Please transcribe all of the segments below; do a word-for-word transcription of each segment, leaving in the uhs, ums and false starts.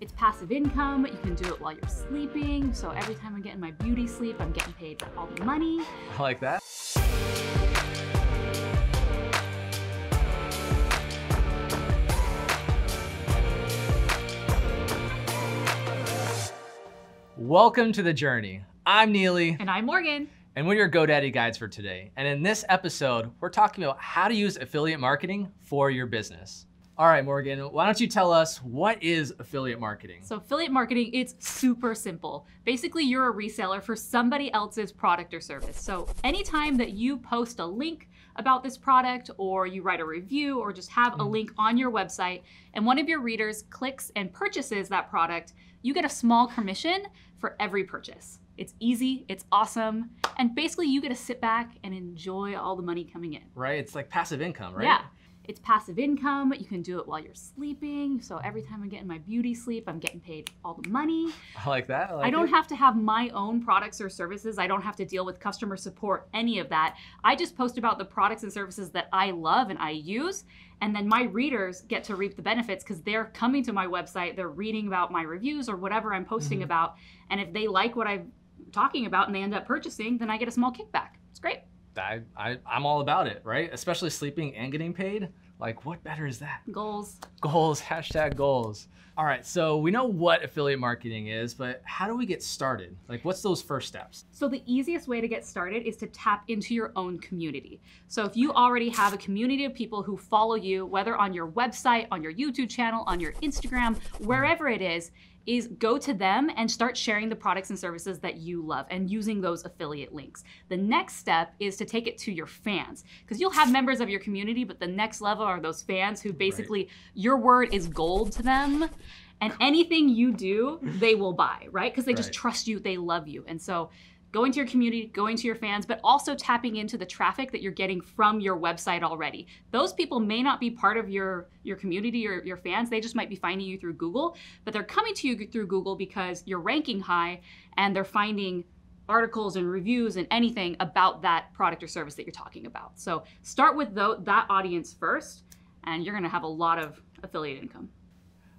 It's passive income. You can do it while you're sleeping. So every time I'm getting my beauty sleep, I'm getting paid all the money. I like that. Welcome to The Journey. I'm Neely. And I'm Morgan. And we're your GoDaddy guides for today. And in this episode, we're talking about how to use affiliate marketing for your business. All right, Morgan, why don't you tell us, what is affiliate marketing? So affiliate marketing, it's super simple. Basically, you're a reseller for somebody else's product or service. So anytime that you post a link about this product, or you write a review, or just have a link on your website, and one of your readers clicks and purchases that product, you get a small commission for every purchase. It's easy, it's awesome, and basically you get to sit back and enjoy all the money coming in. Right, it's like passive income, right? Yeah. It's passive income. You can do it while you're sleeping. So every time I'm getting my beauty sleep, I'm getting paid all the money. I like that. I, like I don't it. have to have my own products or services. I don't have to deal with customer support, any of that. I just post about the products and services that I love and I use. And then my readers get to reap the benefits because they're coming to my website. They're reading about my reviews or whatever I'm posting mm-hmm. about. And if they like what I'm talking about and they end up purchasing, then I get a small kickback. It's great. I, I, I'm all about it, right? Especially sleeping and getting paid. Like, what better is that? Goals. Goals, hashtag goals. All right, so we know what affiliate marketing is, but how do we get started? Like, what's those first steps? So the easiest way to get started is to tap into your own community. So if you already have a community of people who follow you, whether on your website, on your YouTube channel, on your Instagram, wherever it is, is go to them and start sharing the products and services that you love and using those affiliate links. The next step is to take it to your fans, because you'll have members of your community, but the next level are those fans who basically, right. your word is gold to them, and anything you do, they will buy, right? Because they right. just trust you, they love you. And so going to your community, going to your fans, but also tapping into the traffic that you're getting from your website already. Those people may not be part of your, your community or your fans. They just might be finding you through Google, but they're coming to you through Google because you're ranking high and they're finding articles and reviews and anything about that product or service that you're talking about. So start with the, that audience first, and you're gonna have a lot of affiliate income.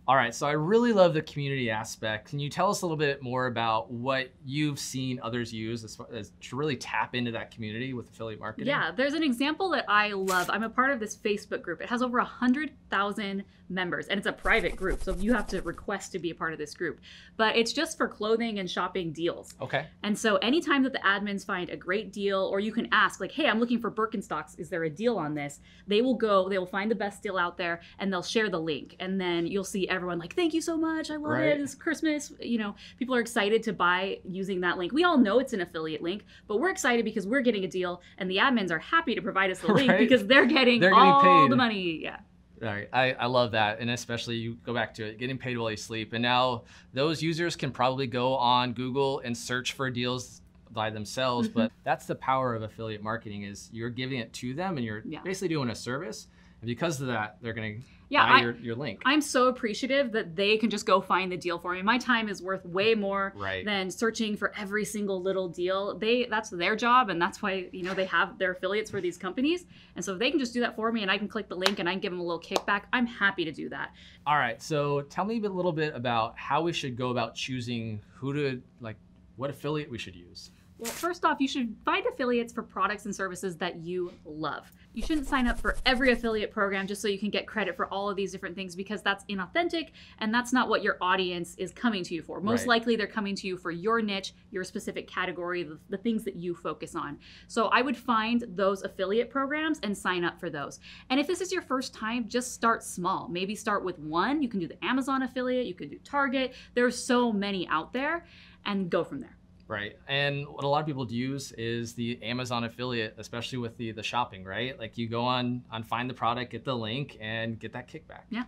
All right, so I really love the community aspect. Can you tell us a little bit more about what you've seen others use as far as to really tap into that community with affiliate marketing? Yeah, there's an example that I love. I'm a part of this Facebook group. It has over one hundred thousand members, and it's a private group, so you have to request to be a part of this group. But it's just for clothing and shopping deals. Okay. And so anytime that the admins find a great deal, or you can ask, like, hey, I'm looking for Birkenstocks, is there a deal on this? They will go, they will find the best deal out there, and they'll share the link, and then you'll see everyone like, thank you so much, I love right. it, it's Christmas. You know, people are excited to buy using that link. We all know it's an affiliate link, but we're excited because we're getting a deal, and the admins are happy to provide us the link right? because they're getting they're all getting paid. the money. Yeah. All right, I, I love that. And especially you go back to it, getting paid while you sleep. And now those users can probably go on Google and search for deals by themselves, mm-hmm. but that's the power of affiliate marketing is you're giving it to them and you're yeah. basically doing a service. And because of that, they're gonna yeah, buy I, your, your link. I'm so appreciative that they can just go find the deal for me. My time is worth way more right. than searching for every single little deal. They That's their job, and that's why you know they have their affiliates for these companies. And so if they can just do that for me and I can click the link and I can give them a little kickback, I'm happy to do that. All right, so tell me a little bit about how we should go about choosing who to, like what affiliate we should use. Well, first off, you should find affiliates for products and services that you love. You shouldn't sign up for every affiliate program just so you can get credit for all of these different things, because that's inauthentic and that's not what your audience is coming to you for. Most right. likely they're coming to you for your niche, your specific category, the, the things that you focus on. So I would find those affiliate programs and sign up for those. And if this is your first time, just start small. Maybe start with one. You can do the Amazon affiliate, you can do Target. There's so many out there, and go from there. Right, and what a lot of people use is the Amazon affiliate, especially with the, the shopping, right? Like you go on, on find the product, get the link, and get that kickback. Yeah.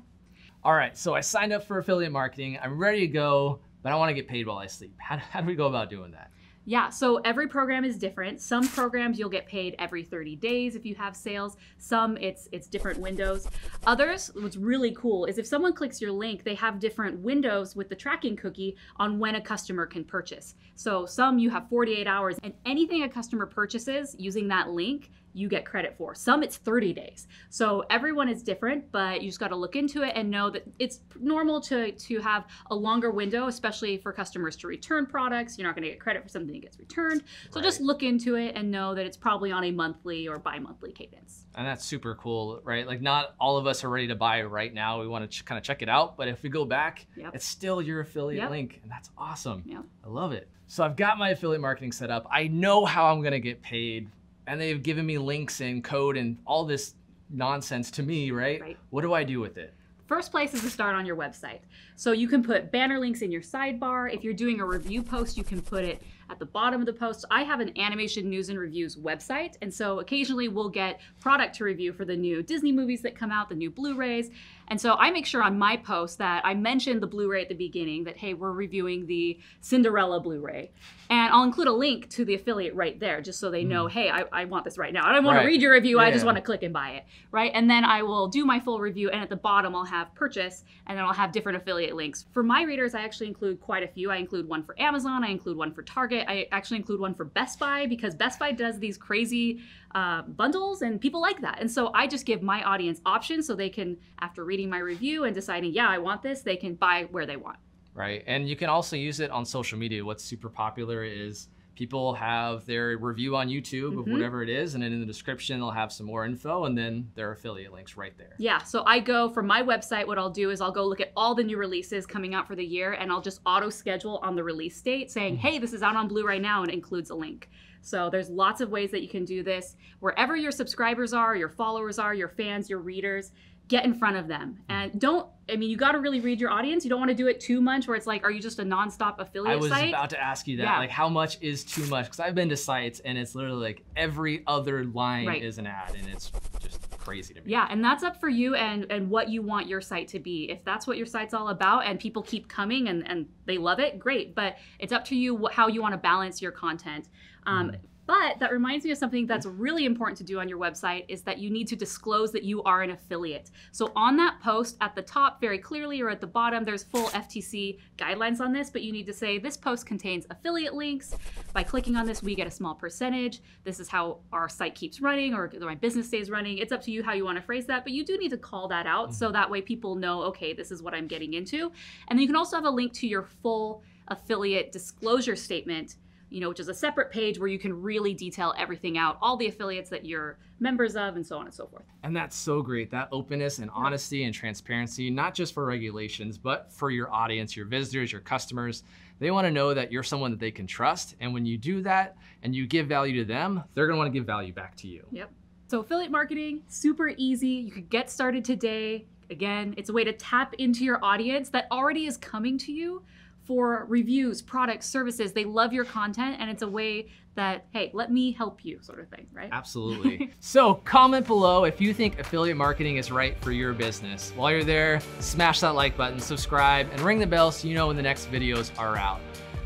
All right, so I signed up for affiliate marketing. I'm ready to go, but I wanna get paid while I sleep. How, how do we go about doing that? Yeah, so every program is different. Some programs you'll get paid every thirty days if you have sales. Some it's it's different windows. Others, what's really cool is if someone clicks your link, they have different windows with the tracking cookie on when a customer can purchase. So some you have forty-eight hours, and anything a customer purchases using that link you get credit for. Some it's thirty days. So everyone is different, but you just got to look into it and know that it's normal to, to have a longer window, especially for customers to return products. You're not going to get credit for something that gets returned. So right. just look into it and know that it's probably on a monthly or bi-monthly cadence. And that's super cool, right? Like not all of us are ready to buy right now. We want to kind of check it out, but if we go back, yep. it's still your affiliate yep. link, and that's awesome. Yep. I love it. So I've got my affiliate marketing set up. I know how I'm going to get paid. And they've given me links and code and all this nonsense to me, right? right? What do I do with it? First place is to start on your website. So you can put banner links in your sidebar. If you're doing a review post, you can put it at the bottom of the post. I have an animation news and reviews website. And so occasionally we'll get product to review for the new Disney movies that come out, the new Blu-rays. And so I make sure on my post that I mentioned the Blu-ray at the beginning that, hey, we're reviewing the Cinderella Blu-ray. And I'll include a link to the affiliate right there just so they know, mm. hey, I, I want this right now. I don't want right. to read your review. Yeah. I just want to click and buy it, right? And then I will do my full review. And at the bottom, I'll have purchase. And then I'll have different affiliate links. For my readers, I actually include quite a few. I include one for Amazon. I include one for Target. I actually include one for Best Buy because Best Buy does these crazy uh, bundles and people like that. And so I just give my audience options so they can, after reading my review and deciding, yeah, I want this, they can buy where they want. Right, and you can also use it on social media. What's super popular is people have their review on YouTube mm-hmm. of whatever it is, and then in the description they'll have some more info and then their affiliate links right there. Yeah, so I go from my website, what I'll do is I'll go look at all the new releases coming out for the year and I'll just auto schedule on the release date saying, hey, this is out on Blu-ray right now, and it includes a link. So there's lots of ways that you can do this. Wherever your subscribers are, your followers are, your fans, your readers, get in front of them. And don't, I mean, you got to really read your audience. You don't want to do it too much where it's like, are you just a nonstop affiliate site? I was site? about to ask you that. Yeah. Like, how much is too much? Because I've been to sites and it's literally like every other line right. is an ad, and it's just crazy to me. Yeah, and that's up for you and, and what you want your site to be. If that's what your site's all about and people keep coming and, and they love it, great. But it's up to you how you want to balance your content. Um, mm. But that reminds me of something that's really important to do on your website is that you need to disclose that you are an affiliate. So on that post at the top very clearly or at the bottom, there's full F T C guidelines on this, but you need to say this post contains affiliate links. By clicking on this, we get a small percentage. This is how our site keeps running or my business stays running. It's up to you how you want to phrase that, but you do need to call that out. Mm-hmm. So that way people know, okay, this is what I'm getting into. And then you can also have a link to your full affiliate disclosure statement, you know, which is a separate page where you can really detail everything out, all the affiliates that you're members of and so on and so forth. And that's so great, that openness and honesty yeah. and transparency, not just for regulations, but for your audience, your visitors, your customers. They want to know that you're someone that they can trust. And when you do that and you give value to them, they're going to want to give value back to you. Yep. So affiliate marketing, super easy. You could get started today. Again, it's a way to tap into your audience that already is coming to you for reviews, products, services. They love your content, and it's a way that, hey, let me help you sort of thing, right? Absolutely. So comment below if you think affiliate marketing is right for your business. While you're there, smash that like button, subscribe, and ring the bell so you know when the next videos are out.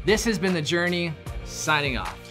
This has been The Journey, signing off.